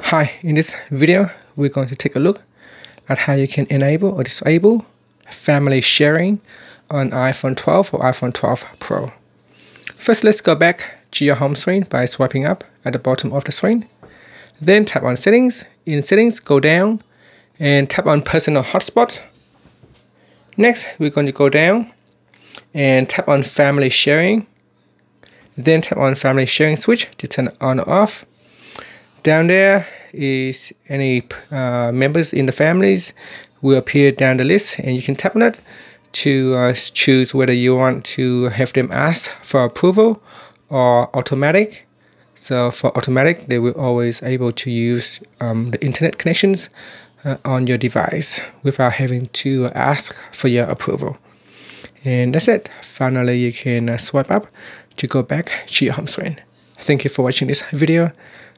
Hi, in this video we're going to take a look at how you can enable or disable family sharing on iPhone 12 or iPhone 12 Pro. First, let's go back to your home screen by swiping up at the bottom of the screen. Then tap on Settings. In Settings, go down and tap on Personal Hotspot. Next, we're going to go down and tap on Family Sharing. Then tap on Family Sharing switch to turn on or off. Down there is any members in the families will appear down the list, and you can tap on it to choose whether you want to have them ask for approval or automatic. So for automatic, they will always able to use the internet connections on your device without having to ask for your approval. And that's it. Finally, you can swipe up to go back to your home screen. Thank you for watching this video.